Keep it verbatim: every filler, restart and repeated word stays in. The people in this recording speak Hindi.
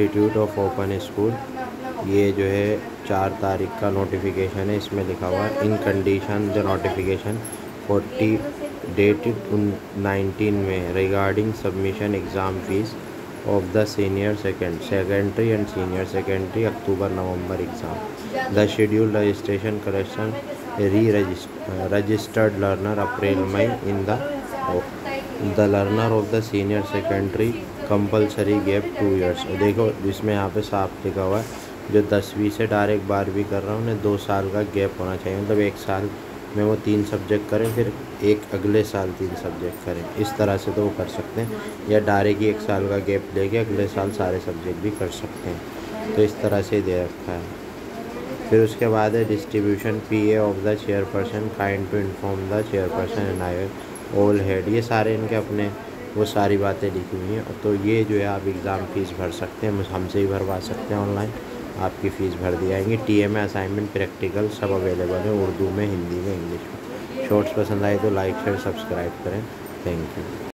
इंस्टीट्यूट ऑफ ओपन स्कूल, ये जो है चार तारीख का नोटिफिकेशन है। इसमें लिखा हुआ है in condition the notification forty dated nineteen में regarding submission exam fees of the senior second secondary and senior secondary October November exam the schedule registration correction re registered learner April May in the the learner of the senior secondary compulsory gap two years. देखो इसमें यहाँ पे साफ लिखा हुआ है जो दसवीं से डायरेक्ट बारहवीं कर रहा है उन्हें दो साल का गैप होना चाहिए, मतलब एक साल में वो तीन सब्जेक्ट करें फिर एक अगले साल तीन सब्जेक्ट करें, इस तरह से तो वो कर सकते हैं, या डायरेक्ट ही एक साल का गैप लेके अगले साल सारे सब्जेक्ट भी कर सकते हैं, तो इस तरह से दे रखा है। फिर उसके बाद है distribution P A of the chairperson kind to inform the chairperson and I all head, ये सारे इनके अपने वो सारी बातें लिखी हुई हैं। तो ये जो है आप एग्ज़ाम फ़ीस भर सकते हैं, हमसे ही भरवा सकते हैं, ऑनलाइन आपकी फ़ीस भर दी जाएंगी। टी ए में असाइनमेंट प्रैक्टिकल सब अवेलेबल है उर्दू में, हिंदी में, इंग्लिश में। शॉर्ट्स पसंद आए तो लाइक शेयर सब्सक्राइब करें। Thank you.